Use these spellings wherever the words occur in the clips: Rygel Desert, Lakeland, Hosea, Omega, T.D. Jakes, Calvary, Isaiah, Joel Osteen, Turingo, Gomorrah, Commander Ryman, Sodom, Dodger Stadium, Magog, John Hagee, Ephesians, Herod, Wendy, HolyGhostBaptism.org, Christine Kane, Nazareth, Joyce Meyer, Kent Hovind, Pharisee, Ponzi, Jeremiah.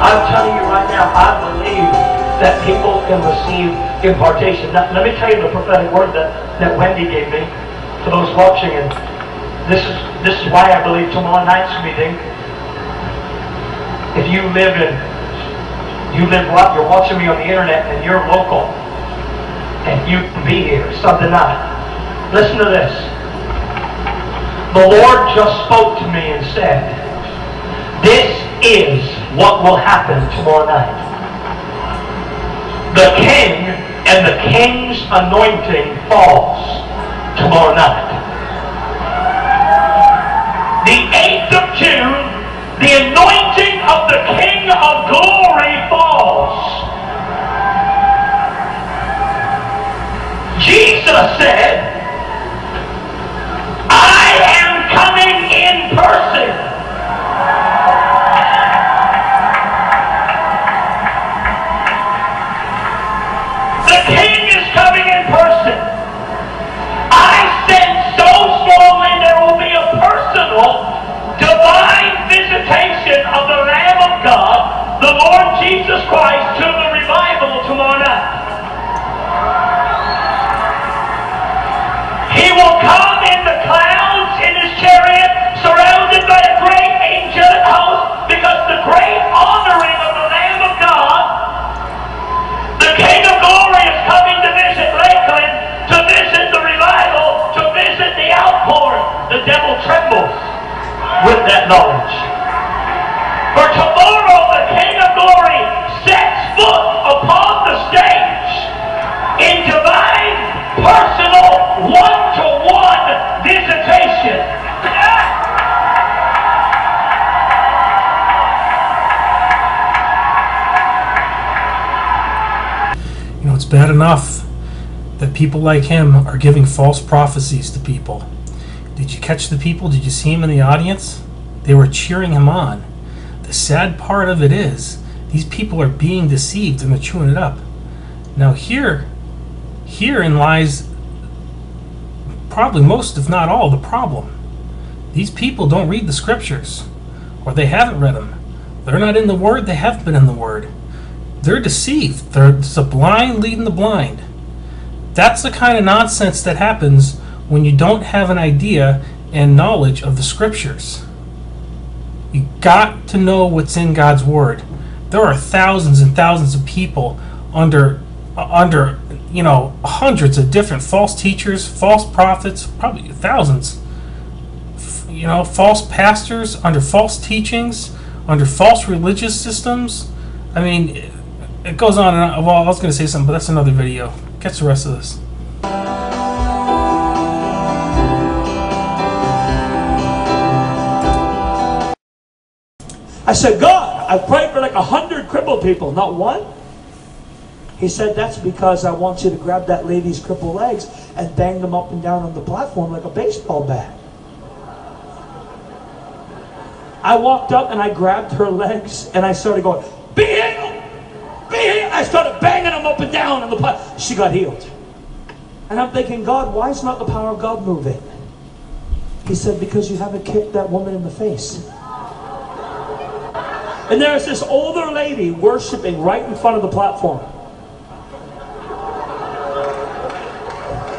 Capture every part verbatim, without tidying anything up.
I'm telling you right now, I believe that people can receive impartation. Now, let me tell you the prophetic word that, that Wendy gave me for those watching. And this is, this is why I believe tomorrow night's meeting, if you live in, you live what, you're watching me on the internet and you're local, and you can be here Sunday night. Listen to this. The Lord just spoke to me and said, this is what will happen tomorrow night. The king and the king's anointing falls tomorrow night. The eighth of June, the anointing of the King of Glory falls. Jesus said, I am coming in person. The King is coming in person. I said so slowly there will be a personal divine visitation of the Lamb of God, the Lord Jesus Christ, to the revival tomorrow night. He will come in the clouds in his chariot, surrounded by a great angelic host, because the great honoring of the Lamb of God, the King of Glory is coming to visit Lakeland, to visit the revival, to visit the outpouring. The devil trembles with that knowledge. For tomorrow the King of Glory sets foot upon the stage in divine, personal, one-to-one visitation. You know, it's bad enough that people like him are giving false prophecies to people. Did you catch the people? Did you see him in the audience? They were cheering him on. The sad part of it is, these people are being deceived and they're chewing it up. Now here, herein lies probably most, if not all, the problem. These people don't read the scriptures, or they haven't read them. They're not in the Word, they haven't been in the Word. They're deceived. They're the blind leading the blind. That's the kind of nonsense that happens when you don't have an idea and knowledge of the scriptures. You got to know what's in God's Word. There are thousands and thousands of people under, uh, under, you know, hundreds of different false teachers, false prophets, probably thousands, f you know, false pastors, under false teachings, under false religious systems. I mean, it, it goes on and on. Well, I was going to say something, but that's another video. Catch the rest of this. I said, God, I've prayed for like a hundred crippled people, not one. He said, that's because I want you to grab that lady's crippled legs and bang them up and down on the platform like a baseball bat. I walked up and I grabbed her legs and I started going, be healed, be healed. I started banging them up and down on the platform. She got healed. And I'm thinking, God, why is not the power of God moving? He said, because you haven't kicked that woman in the face. And there's this older lady worshiping right in front of the platform.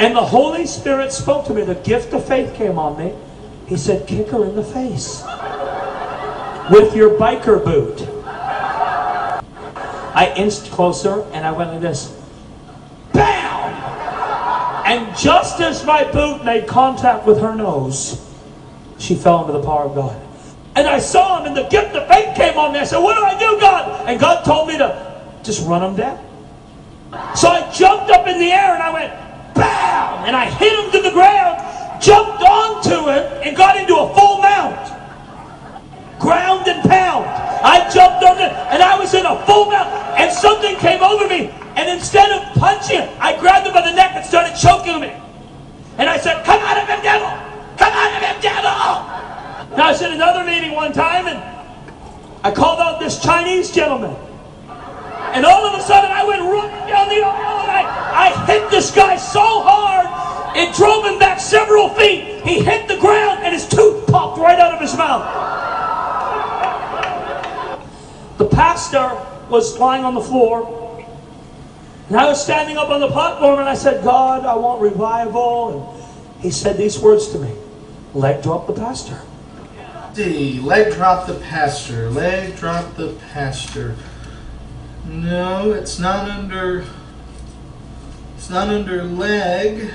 And the Holy Spirit spoke to me. The gift of faith came on me. He said, kick her in the face with your biker boot. I inched closer and I went like this. Bam! And just as my boot made contact with her nose, she fell into the power of God. And I saw him, and the gift of faith came on me. I said, what do I do, God? And God told me to just run him down. So I jumped up in the air, and I went, bam! And I hit him to the ground, jumped onto him, and got into a full mount. Ground and pound. I jumped on it, and I was in a full mount, and something came over me. And instead of punching him, I grabbed him by the neck and started choking him. And I said, come out of him, devil! Come out of him, devil! Now, I was in another meeting one time, and I called out this Chinese gentleman. And all of a sudden, I went running down the aisle, and I, I hit this guy so hard, it drove him back several feet. He hit the ground, and his tooth popped right out of his mouth. The pastor was lying on the floor, and I was standing up on the platform, and I said, God, I want revival. And he said these words to me: leg drop the pastor. D, leg drop the pastor, leg drop the pastor. No, it's not under, it's not under leg.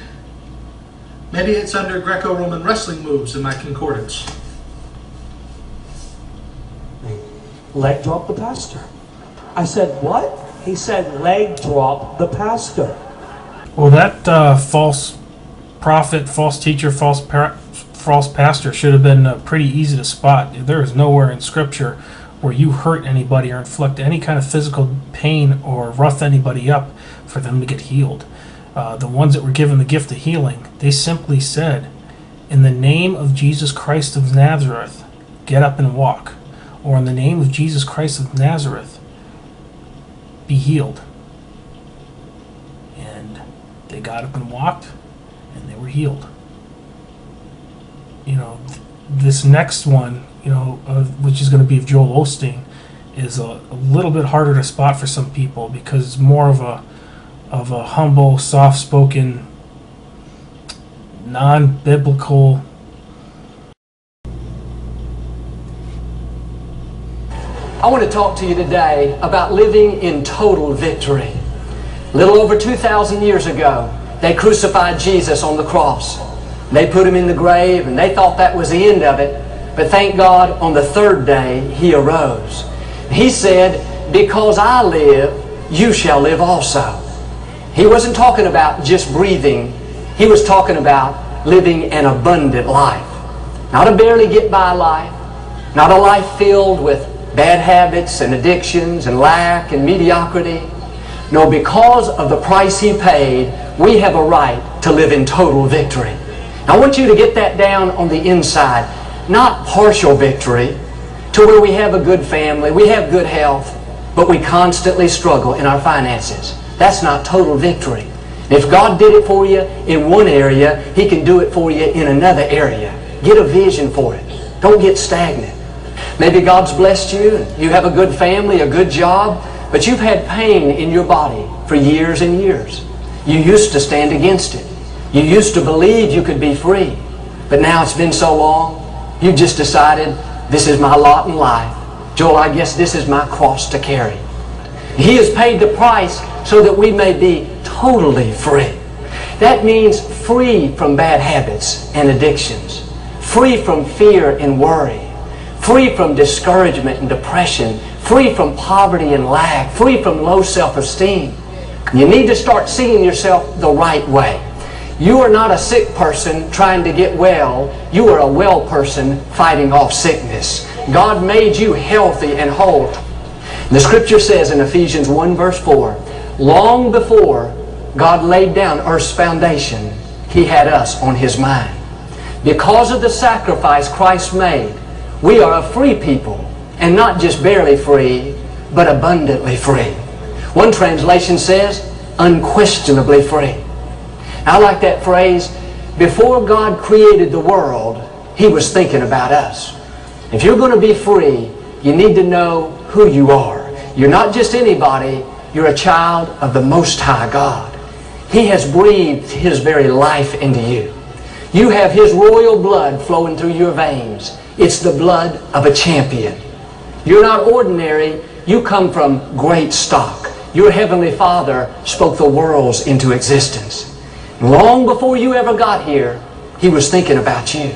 Maybe it's under Greco-Roman wrestling moves in my concordance. Leg drop the pastor. I said, what? He said, leg drop the pastor. Well, that uh, false prophet, false teacher, false parent, false pastor should have been uh, pretty easy to spot. There is nowhere in Scripture where you hurt anybody or inflict any kind of physical pain or rough anybody up for them to get healed. Uh, the ones that were given the gift of healing, they simply said, in the name of Jesus Christ of Nazareth, get up and walk. Or in the name of Jesus Christ of Nazareth, be healed. And they got up and walked, and they were healed. You know, th this next one, you know, uh, which is going to be of Joel Osteen, is a, a little bit harder to spot for some people because it's more of a of a humble, soft-spoken, non-biblical. I want to talk to you today about living in total victory. A little over two thousand years ago, they crucified Jesus on the cross. They put him in the grave, and they thought that was the end of it. But thank God, on the third day, he arose. He said, because I live, you shall live also. He wasn't talking about just breathing. He was talking about living an abundant life. Not a barely get-by life. Not a life filled with bad habits and addictions and lack and mediocrity. No, because of the price he paid, we have a right to live in total victory. I want you to get that down on the inside. Not partial victory, to where we have a good family, we have good health, but we constantly struggle in our finances. That's not total victory. If God did it for you in one area, he can do it for you in another area. Get a vision for it. Don't get stagnant. Maybe God's blessed you, and you have a good family, a good job, but you've had pain in your body for years and years. You used to stand against it. You used to believe you could be free, but now it's been so long, you just decided, this is my lot in life. Joel, I guess this is my cross to carry. He has paid the price so that we may be totally free. That means free from bad habits and addictions, free from fear and worry, free from discouragement and depression, free from poverty and lack, free from low self-esteem. You need to start seeing yourself the right way. You are not a sick person trying to get well. You are a well person fighting off sickness. God made you healthy and whole. The Scripture says in Ephesians one verse four, long before God laid down earth's foundation, he had us on his mind. Because of the sacrifice Christ made, we are a free people, and not just barely free, but abundantly free. One translation says, unquestionably free. I like that phrase, before God created the world, he was thinking about us. If you're going to be free, you need to know who you are. You're not just anybody, you're a child of the Most High God. He has breathed his very life into you. You have his royal blood flowing through your veins. It's the blood of a champion. You're not ordinary, you come from great stock. Your Heavenly Father spoke the worlds into existence. Long before you ever got here, he was thinking about you.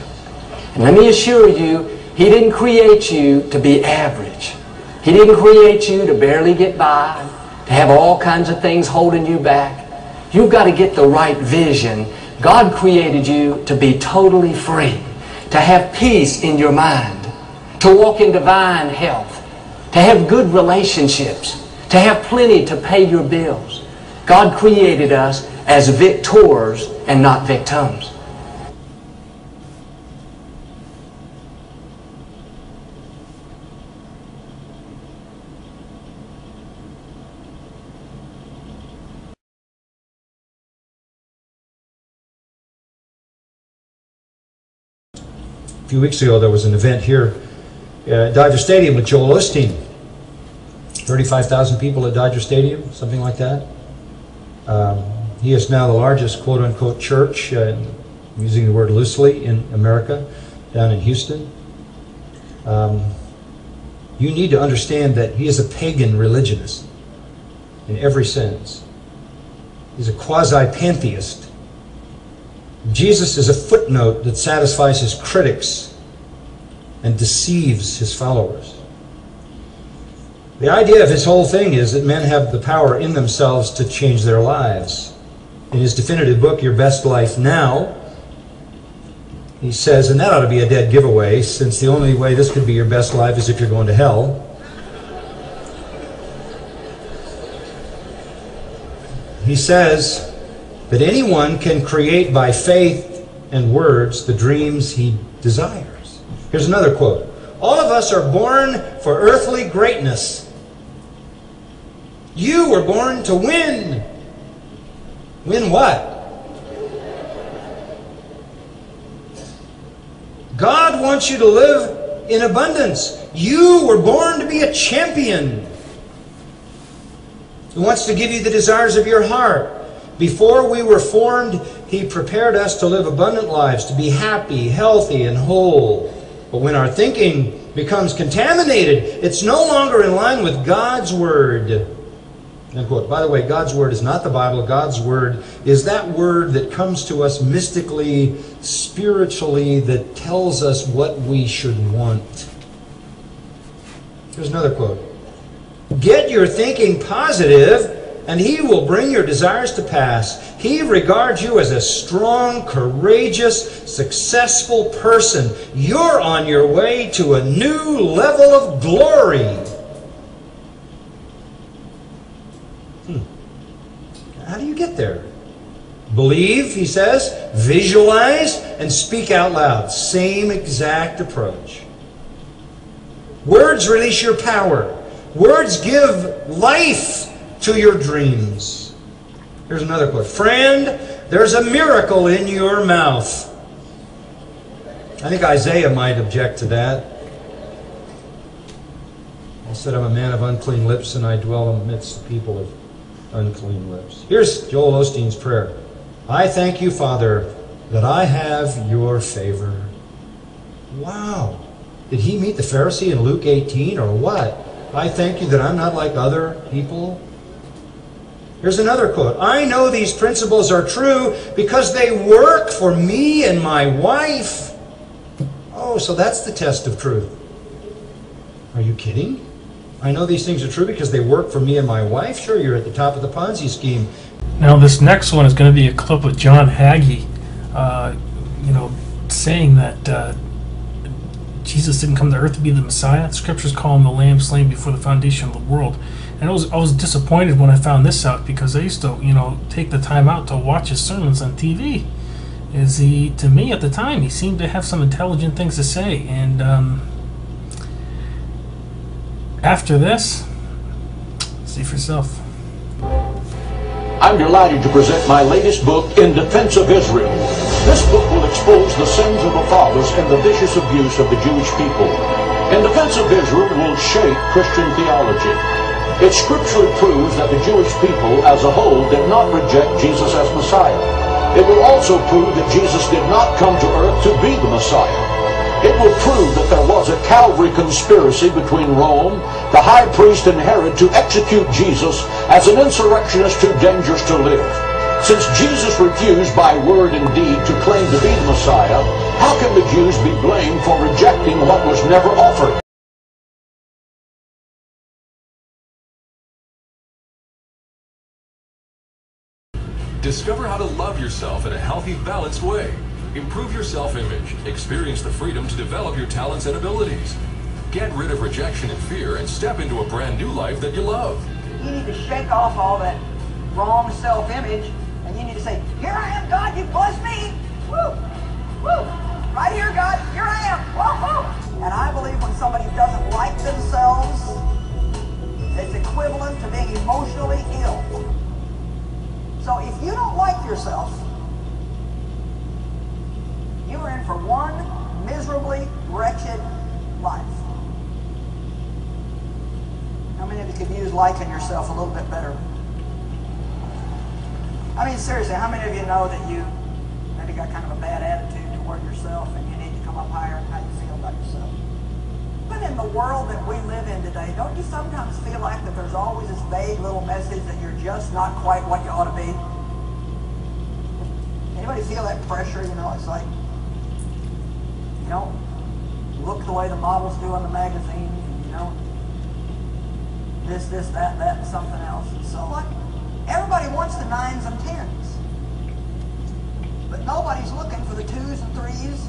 And let me assure you, he didn't create you to be average. He didn't create you to barely get by, to have all kinds of things holding you back. You've got to get the right vision. God created you to be totally free, to have peace in your mind, to walk in divine health, to have good relationships, to have plenty to pay your bills. God created us as victors and not victims. A few weeks ago, there was an event here at Dodger Stadium with Joel Osteen. thirty-five thousand people at Dodger Stadium, something like that. Um, he is now the largest quote-unquote church, uh, I'm using the word loosely, in America, down in Houston. Um, you need to understand that he is a pagan religionist in every sense. He's a quasi-pantheist. Jesus is a footnote that satisfies his critics and deceives his followers. The idea of his whole thing is that men have the power in themselves to change their lives. In his definitive book, Your Best Life Now, he says, and that ought to be a dead giveaway, since the only way this could be your best life is if you're going to hell. He says that anyone can create by faith and words the dreams he desires. Here's another quote. All of us are born for earthly greatness. You were born to win. Win what? God wants you to live in abundance. You were born to be a champion. He wants to give you the desires of your heart. Before we were formed, He prepared us to live abundant lives, to be happy, healthy, and whole. But when our thinking becomes contaminated, it's no longer in line with God's Word. End quote. By the way, God's Word is not the Bible. God's Word is that Word that comes to us mystically, spiritually, that tells us what we should want. Here's another quote. Get your thinking positive, and He will bring your desires to pass. He regards you as a strong, courageous, successful person. You're on your way to a new level of glory. Hmm. How do you get there? Believe, he says, visualize, and speak out loud. Same exact approach. Words release your power. Words give life to your dreams. Here's another quote. Friend, there's a miracle in your mouth. I think Isaiah might object to that. I said, I'm a man of unclean lips, and I dwell amidst the people of unclean lips. Here's Joel Osteen's prayer. I thank you, Father, that I have your favor. Wow. Did he meet the Pharisee in Luke eighteen or what? I thank you that I'm not like other people. Here's another quote. I know these principles are true because they work for me and my wife. Oh, so that's the test of truth. Are you kidding? I know these things are true because they work for me and my wife? Sure, you're at the top of the Ponzi scheme. Now, this next one is going to be a clip of John Hagee, uh, you know, saying that uh, Jesus didn't come to earth to be the Messiah. The scriptures call him the Lamb slain before the foundation of the world. And I was, I was disappointed when I found this out, because I used to, you know, take the time out to watch his sermons on T V. Is he, to me at the time, he seemed to have some intelligent things to say. And um, after this, see for yourself. I'm delighted to present my latest book, In Defense of Israel. This book will expose the sins of the fathers and the vicious abuse of the Jewish people. In Defense of Israel will shape Christian theology. Its scripture proves that the Jewish people as a whole did not reject Jesus as Messiah. It will also prove that Jesus did not come to earth to be the Messiah. It will prove that there was a Calvary conspiracy between Rome, the high priest, and Herod to execute Jesus as an insurrectionist too dangerous to live. Since Jesus refused by word and deed to claim to be the Messiah, how can the Jews be blamed for rejecting what was never offered? Discover how to love yourself in a healthy, balanced way. Improve your self-image. Experience the freedom to develop your talents and abilities. Get rid of rejection and fear and step into a brand new life that you love. You need to shake off all that wrong self-image, and you need to say, here I am, God, you bless me. Woo, woo, right here, God, here I am. Woo, woo. And I believe when somebody doesn't like themselves, it's equivalent to being emotionally ill. So if you don't like yourself, you are in for one miserably wretched life. How many of you can use life in yourself a little bit better. I mean, seriously, how many of you know that you maybe got kind of a bad attitude toward yourself and you need to come up higher in how you feel about yourself? But in the world that we live in today, don't you sometimes feel like that there's always this vague little message that you're just not quite what you ought to be? Anybody feel that pressure? You know, it's like, you know, look the way the models do on the magazine, you know, this, this, that, that, and something else. And so, like, everybody wants the nines and tens, but nobody's looking for the twos and threes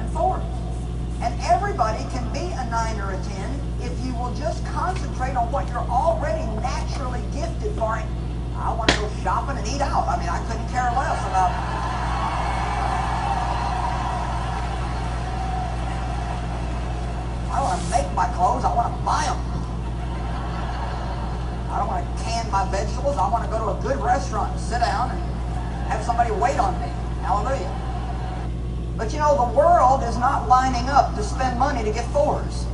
and fours. And everybody can be a nine or a ten if you will just concentrate on what you're already naturally gifted for. It. I want to go shopping and eat out. I mean, I couldn't care less about it. I want to make my clothes. I want to buy them. I don't want to can my vegetables. I want to go to a good restaurant and sit down and have somebody wait on me. Hallelujah. But you know, the world is not lining up to spend money to get fours.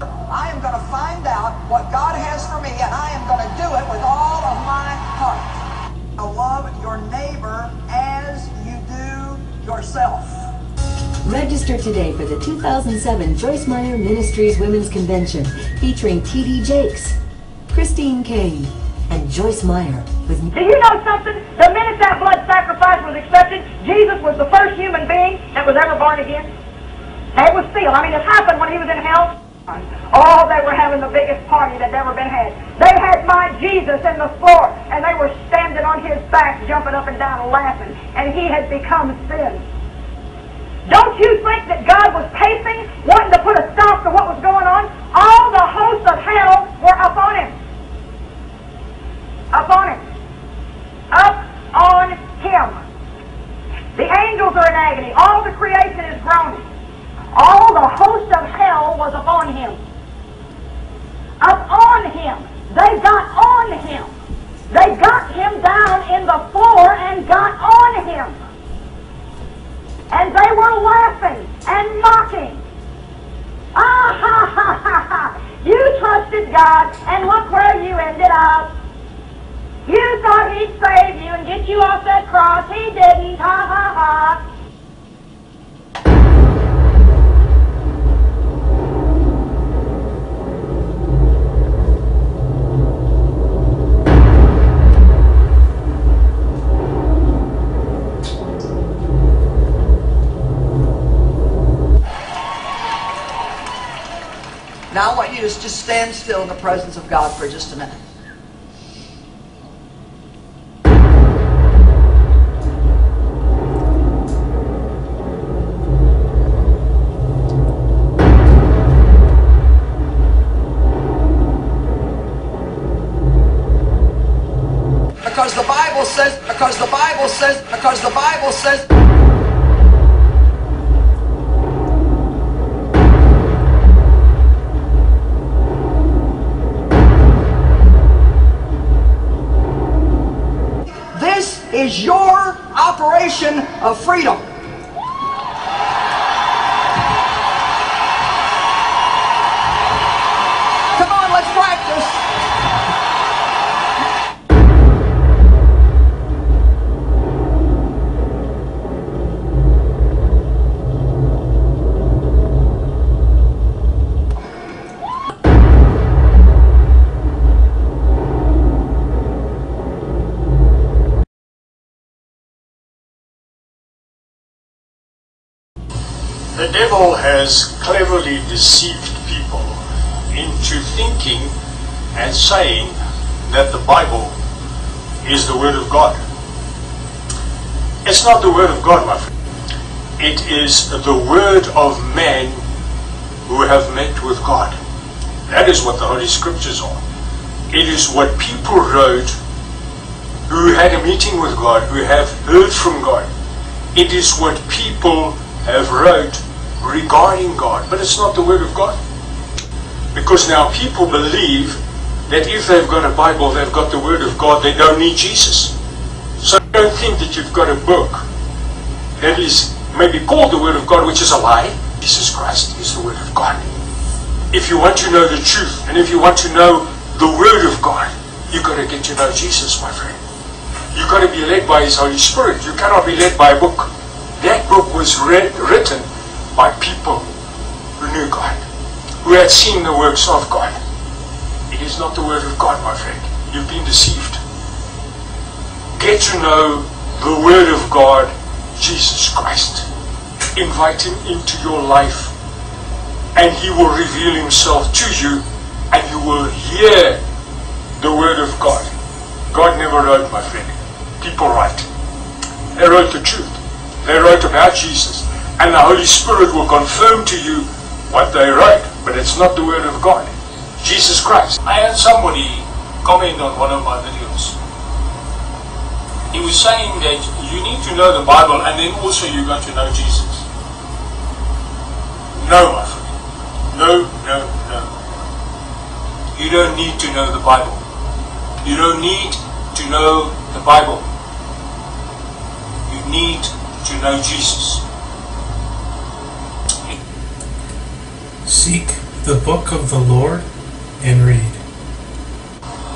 I am going to find out what God has for me, and I am going to do it with all of my heart. So love your neighbor as you do yourself. Register today for the two thousand seven Joyce Meyer Ministries Women's Convention featuring T D Jakes, Christine Kane, and Joyce Meyer. With do you know something? The minute that blood sacrifice was accepted, Jesus was the first human being that was ever born again. And it was still. I mean, it happened when he was in hell. Oh, they were having the biggest party that ever been had. They had my Jesus in the floor, and they were standing on his back, jumping up and down and laughing. And he had become sin. Don't you think that God was pacing, wanting to put a stop to what was going on? All the hosts of hell were up on him. Up on him. Up on him. The angels are in agony. All the creation is groaning. All the hosts of hell was up on him. Up on him. They got on him. They got him down in the floor and got on him. And they were laughing and mocking. Ah, ha, ha, ha, ha. You trusted God, and look where you ended up. You thought he'd save you and get you off that cross. He didn't. Ha, ha, ha. Now I want you to just stand still in the presence of God for just a minute. Because the Bible says, because the Bible says, because the Bible says, is your operation of freedom. Come on, let's practice. The devil has cleverly deceived people into thinking and saying that the Bible is the Word of God. It's not the Word of God, my friend. It is the Word of men who have met with God. That is what the Holy Scriptures are. It is what people wrote who had a meeting with God, who have heard from God. It is what people have wrote regarding God, but it's not the Word of God. Because now people believe that if they've got a Bible, they've got the Word of God, they don't need Jesus. So don't think that you've got a book that is maybe called the Word of God, which is a lie. Jesus Christ is the Word of God. if you want to know the truth and if you want to know the Word of God, you've got to get to know Jesus, my friend. You've got to be led by His Holy Spirit. You cannot be led by a book. That book was read, written by people who knew God, who had seen the works of God. It is not the Word of God, my friend. You've been deceived. Get to know the Word of God, Jesus Christ. Invite Him into your life, and He will reveal Himself to you, and you will hear the Word of God. God never wrote, my friend. People write. They wrote the truth. They wrote about Jesus. And the Holy Spirit will confirm to you what they wrote, but it's not the Word of God. Jesus Christ. I had somebody comment on one of my videos. He was saying that you need to know the Bible and then also you're going to know Jesus. No, my friend. No, no, no. You don't need to know the Bible. You don't need to know the Bible. You need to know Jesus. Seek the book of the Lord and read.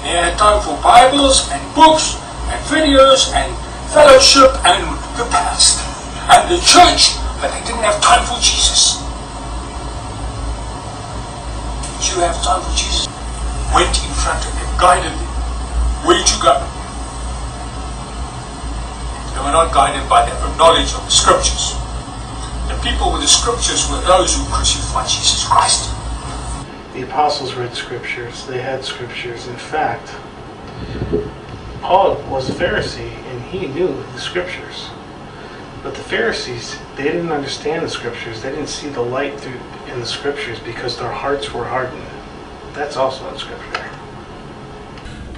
They had time for Bibles and books and videos and fellowship and the past and the church, but they didn't have time for Jesus. Did you have time for Jesus? Went in front of them, guided them. Where'd you go? They were not guided by the knowledge of the scriptures. The people with the scriptures were those who crucified Jesus Christ. The apostles read scriptures. They had scriptures. In fact, Paul was a Pharisee and he knew the scriptures. But the Pharisees, they didn't understand the scriptures. They didn't see the light through in the scriptures because their hearts were hardened. That's also in scripture.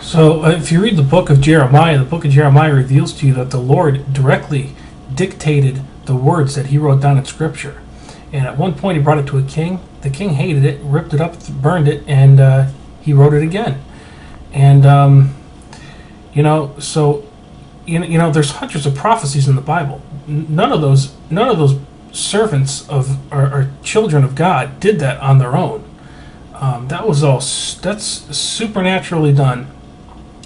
So if you read the book of Jeremiah, the book of Jeremiah reveals to you that the Lord directly dictated the words that he wrote down in scripture. And at one point he brought it to a king. The king hated it, ripped it up, burned it, and uh, he wrote it again. And... Um, You know, so you know, there's hundreds of prophecies in the Bible. None of those, none of those servants of or, or children of God did that on their own. Um, that was all. That's supernaturally done.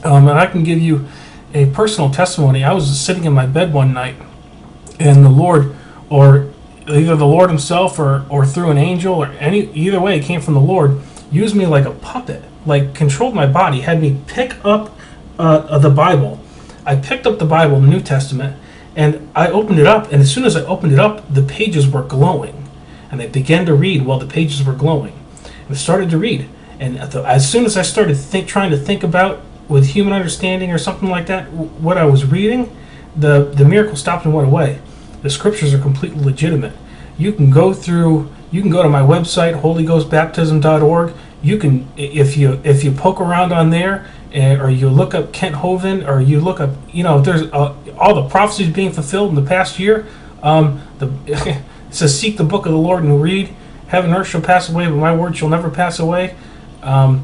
Um, and I can give you a personal testimony. I was sitting in my bed one night, and the Lord, or either the Lord Himself, or or through an angel, or any either way, it came from the Lord. Used me like a puppet, like controlled my body, had me pick up. Uh, of the Bible. I picked up the Bible, the New Testament, and I opened it up, and as soon as I opened it up, the pages were glowing, and I began to read while the pages were glowing. I started to read, and as soon as I started think, trying to think about with human understanding or something like that what I was reading, the, the miracle stopped and went away. The scriptures are completely legitimate. You can go through, you can go to my website, Holy Ghost Baptism dot org. You can, if you if you poke around on there, or you look up Kent Hovind, or you look up, you know, there's uh, all the prophecies being fulfilled in the past year. Um, the, it says, seek the book of the Lord and read. Heaven and earth shall pass away, but my word shall never pass away. Um,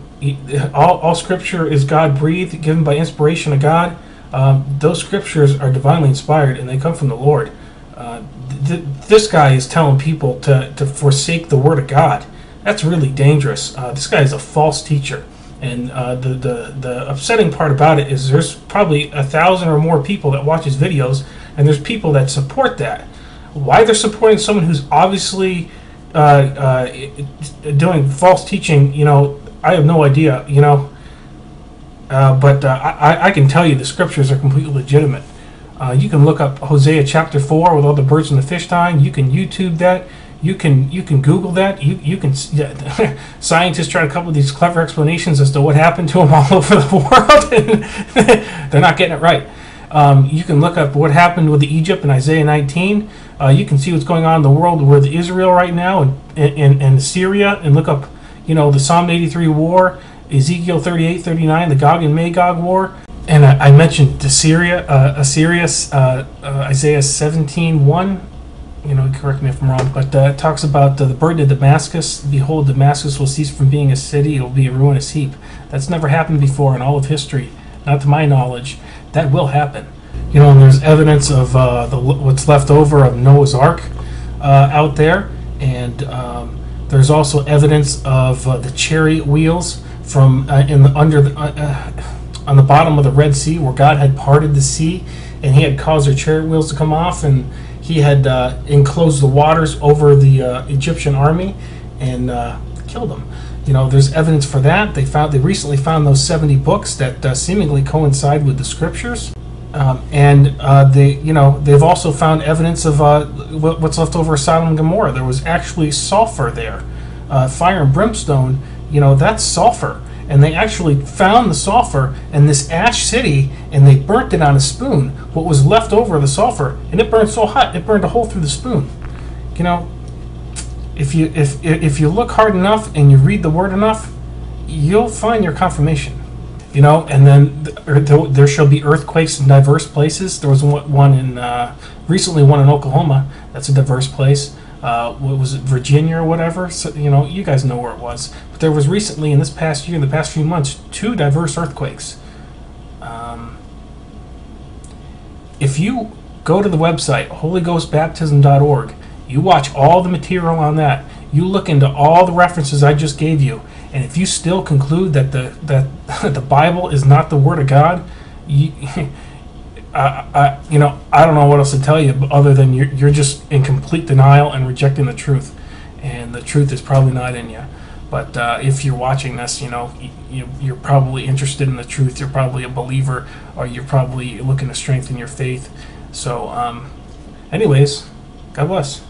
all, all scripture is God-breathed, given by inspiration of God. Um, those scriptures are divinely inspired, and they come from the Lord. Uh, th this guy is telling people to, to forsake the word of God. That's really dangerous. Uh, this guy is a false teacher. And uh, the, the, the upsetting part about it is there's probably a thousand or more people that watch his videos, and there's people that support that. Why they're supporting someone who's obviously uh, uh, doing false teaching, you know, I have no idea, you know. Uh, but uh, I, I can tell you the scriptures are completely legitimate. Uh, you can look up Hosea chapter four with all the birds and the fish dying. You can YouTube that. You can you can Google that. You you can yeah, scientists try a couple of these clever explanations as to what happened to them all over the world, and they're not getting it right. Um, you can look up what happened with Egypt in Isaiah nineteen. Uh, you can see what's going on in the world with Israel right now and and, and Syria, and look up you know the Psalm eighty-three war, Ezekiel thirty-eight thirty-nine, the Gog and Magog war, and I, I mentioned Assyria, uh, Assyria, uh, uh, Isaiah seventeen one. You know, correct me if I'm wrong, but uh, it talks about uh, the burden of Damascus. Behold, Damascus will cease from being a city. It will be a ruinous heap. That's never happened before in all of history, not to my knowledge. That will happen. You know, and there's evidence of uh, the, what's left over of Noah's Ark uh, out there, and um, There's also evidence of uh, the chariot wheels from uh, in the under the, uh, uh, on the bottom of the Red Sea, where God had parted the sea, and He had caused the chariot wheels to come off, and He had uh, enclosed the waters over the uh, Egyptian army and uh, killed them. You know, there's evidence for that. They found they recently found those seventy books that uh, seemingly coincide with the scriptures, um, and uh, they, you know, they've also found evidence of uh, what's left over of Sodom and Gomorrah. There was actually sulfur there, uh, fire and brimstone. You know, that's sulfur, and they actually found the sulfur in this ash city, and they burnt it on a spoon. What was left over of the sulfur, and it burned so hot it burned a hole through the spoon. You know. If you if if you look hard enough and you read the word enough, you'll find your confirmation, you know. And then the, there shall be earthquakes in diverse places. There was one in uh, recently one in Oklahoma. That's a diverse place. Uh, what was it, Virginia or whatever? So, you know, you guys know where it was. But there was recently in this past year, in the past few months, two diverse earthquakes. Um, if you go to the website Holy Ghost Baptism dot org. You watch all the material on that. You look into all the references I just gave you, and if you still conclude that the that the Bible is not the Word of God, you, I, I, you know, I don't know what else to tell you other than you're you're just in complete denial and rejecting the truth, and the truth is probably not in you. But uh, if you're watching this, you know, you, you're probably interested in the truth. You're probably a believer, or you're probably looking to strengthen your faith. So, um, anyways, God bless.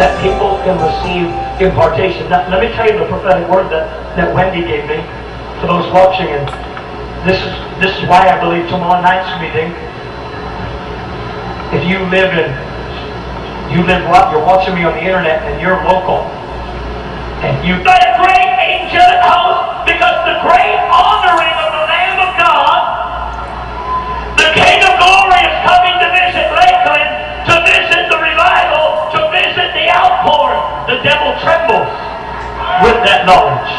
That people can receive impartation. Now, let me tell you the prophetic word that, that Wendy gave me for those watching, and this is this is why I believe tomorrow night's meeting. If you live in, you live what? You're watching me on the internet and you're local, and you got a great angel at home, because the great honoring of the Lamb of God, the King of Glory is coming to visit Lakeland, to visit the revival, the outpour. The devil trembles with that knowledge.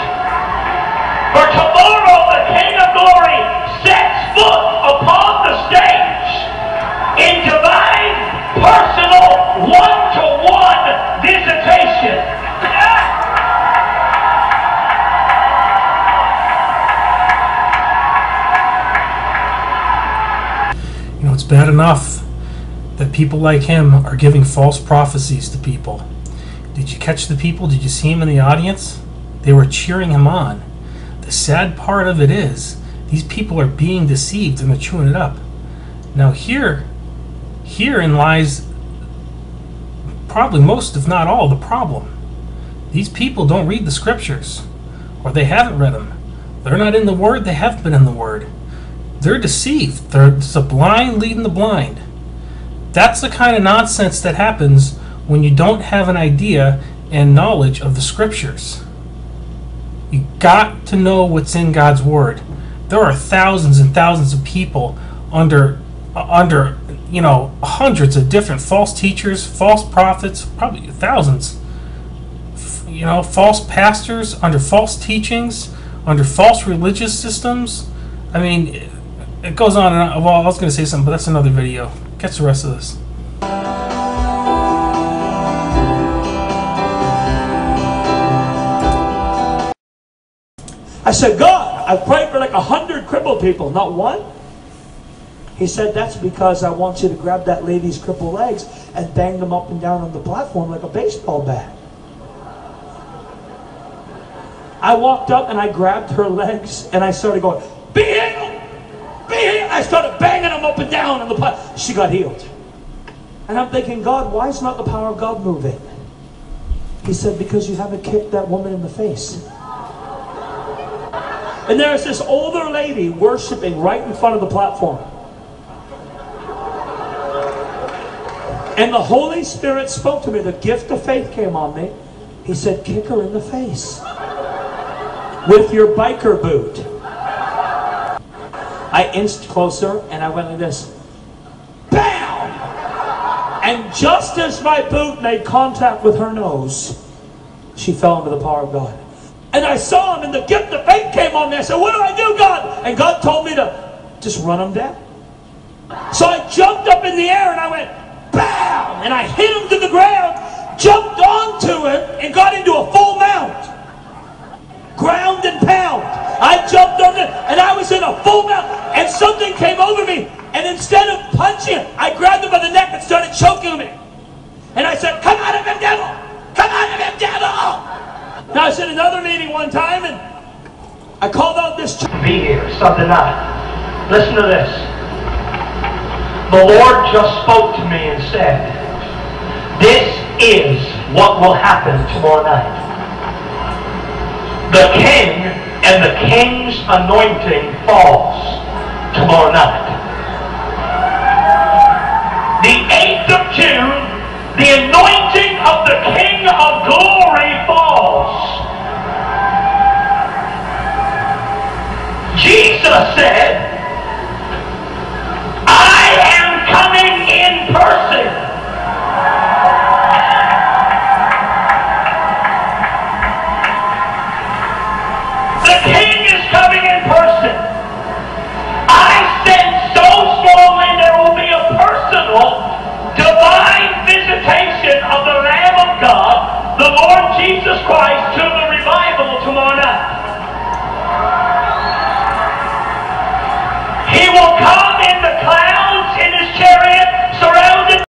For tomorrow the King of Glory sets foot upon the stage in divine, personal, one-to-one visitation. You know, it's bad enough that people like him are giving false prophecies to people. Did you catch the people? Did you see him in the audience? They were cheering him on. The sad part of it is, these people are being deceived and they're chewing it up. Now here, herein lies probably most, if not all, the problem. These people don't read the scriptures, or they haven't read them. They're not in the Word, they haven't been in the Word. They're deceived. They're the blind leading the blind. That's the kind of nonsense that happens when you don't have an idea and knowledge of the scriptures. You got to know what's in God's Word. There are thousands and thousands of people under, uh, under, you know, hundreds of different false teachers, false prophets, probably thousands, f you know, false pastors, under false teachings, under false religious systems. I mean, it, it goes on and on. Well, I was going to say something, but that's another video. Catch the rest of this. I said, God, I've prayed for like a hundred crippled people, not one. He said, that's because I want you to grab that lady's crippled legs and bang them up and down on the platform like a baseball bat. I walked up and I grabbed her legs and I started going, be healed, be healed. I started banging them up and down on the platform. She got healed. And I'm thinking, God, why is not the power of God moving? He said, because you haven't kicked that woman in the face. And there's this older lady worshiping right in front of the platform. And the Holy Spirit spoke to me. The gift of faith came on me. He said, kick her in the face with your biker boot. I inched closer and I went like this. BAM! And just as my boot made contact with her nose, she fell into the power of God. And I saw him, and the gift of faith came on me. I said, what do I do, God? And God told me to just run him down. So I jumped up in the air, and I went, BAM! And I hit him to the ground, jumped onto him, and got into a full mount. Ground and pound. I jumped on it, and I was in a full mount, and something came over me. And instead of punching him, I grabbed him by the neck and started choking him. And I said, come out of him, devil! Come out of him, devil! Now, I was in another meeting one time, and I called out this church. Be here, Sunday night. Listen to this. The Lord just spoke to me and said, this is what will happen tomorrow night. The king and the king's anointing falls tomorrow night. The eighth of June, the anointing of the King of Glory falls. Jesus said, I am coming in person. The King is coming in person. I said so slowly there will be a personal divine visitation of the Lamb of God, the Lord Jesus Christ, to the revival tomorrow night. He will come in the